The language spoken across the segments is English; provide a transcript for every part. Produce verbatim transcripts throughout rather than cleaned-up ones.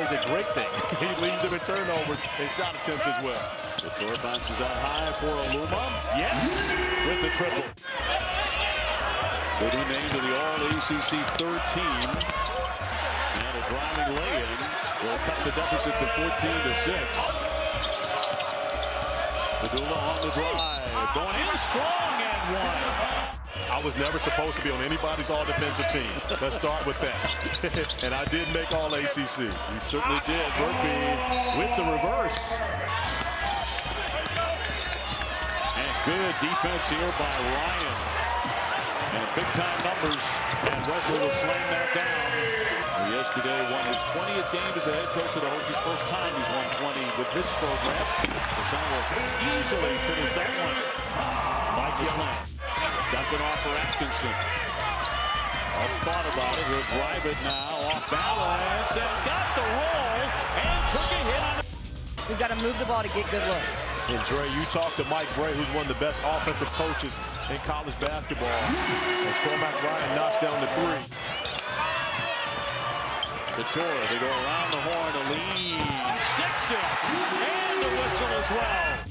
is a great thing. He leads them in turnovers and shot attempts as well. The door bounces out high for Aluma. Yes, with the triple. They be named to the All A C C third team. And a driving lay-in will cut the deficit to fourteen to six. Pedulla on the drive, going in strong and one. I was never supposed to be on anybody's all-defensive team. Let's start with that. And I did make all A C C. You certainly did. Murphy with the reverse. And good defense here by Ryan. And big-time numbers. And Russell will slam that down. Well, yesterday won his twentieth game as the head coach of the Hokies. First time he's won twenty with this program. The Sun will easily finish that one. Mike Young. Ducking off for Atkinson. I thought about it. He'll drive it now off balance and got the roll and took a hit on it. We've got to move the ball to get good looks. And Dre, you talked to Mike Brey, who's one of the best offensive coaches in college basketball. As Cormac Ryan knocks down the three. Couture, they go around the horn to lean. Sticks it. And the whistle as well.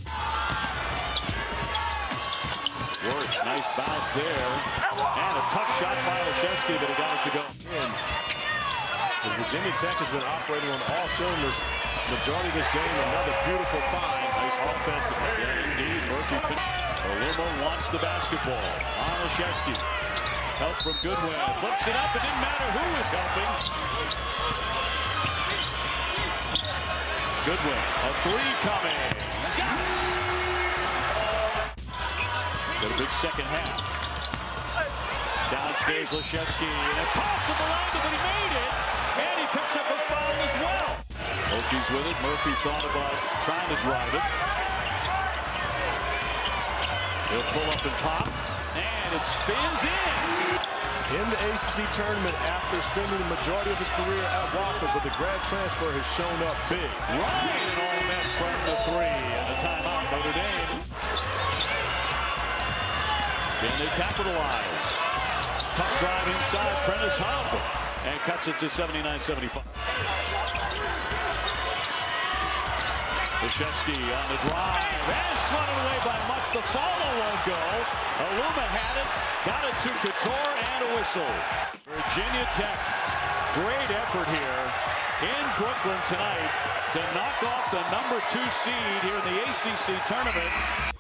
Works, nice bounce there, and a tough shot by Olszewski, but he got it to go in. As Virginia Tech has been operating on all cylinders, majority of this game, another beautiful find. Nice offensive. Yeah, indeed, Murphy. Olimo wants the basketball. Olszewski, help from Goodwin, flips it up. It didn't matter who was helping. Goodwin, a three coming. Got it. Got a big second half. Downstairs, Lashewski, and a pass on the line, but he made it, and he picks up a foul as well. Hokies with it. Murphy thought about trying to drive it. He'll pull up and pop, and it spins in. In the A C C tournament, after spending the majority of his career at Walker, but the grad transfer has shown up big. Ryan on that front to three, and a timeout, Notre Dame. Can they capitalize? Tough drive inside, Prentiss Hubb, and cuts it to seventy-nine seventy-five. Lashewski on the drive, and slung it away by Mutts. The follow won't go. Aluma had it, got it to Couture, and a whistle. Virginia Tech, great effort here in Brooklyn tonight to knock off the number two seed here in the A C C tournament.